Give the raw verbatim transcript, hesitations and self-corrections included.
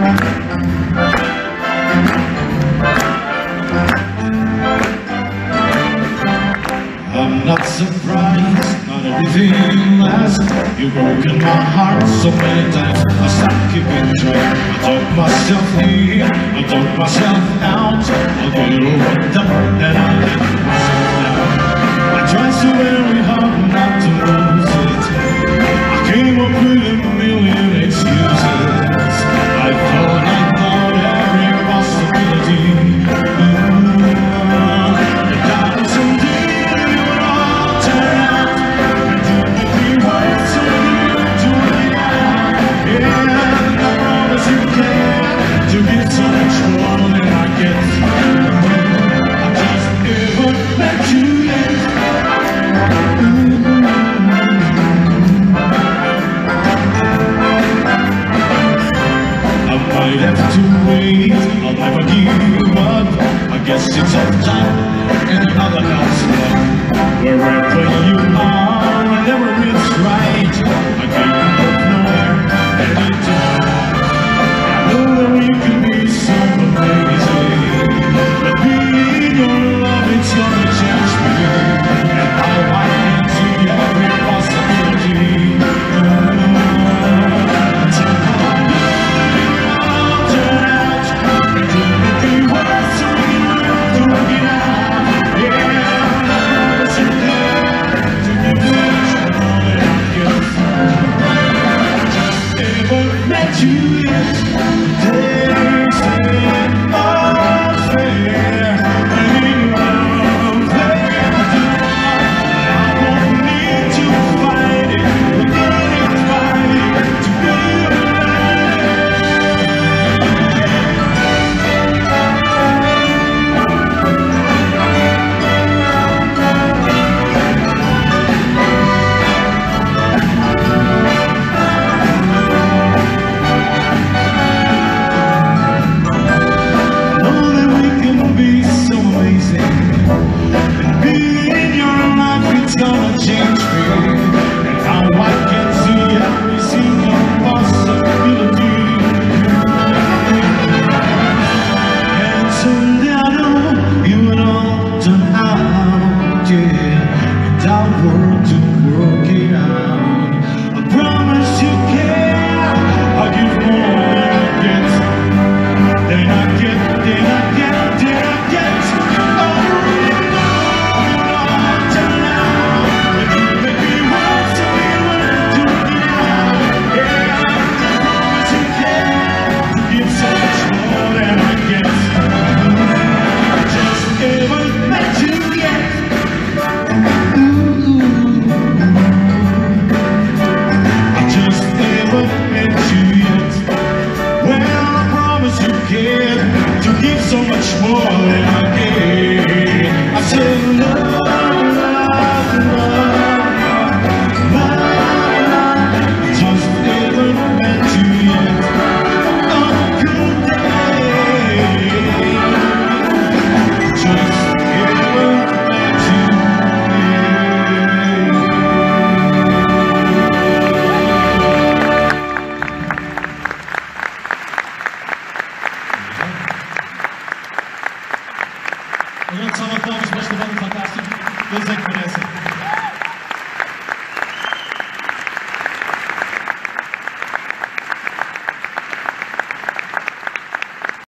I'm not surprised, not everything lasts. You've broken my heart so many times. I stop keeping track. I talk myself in, I talk myself out. I do you want that, then I let myself out. I try so very hard not to lose it. I came up with a million excuses. I thought I thought every possibility. Fantástico.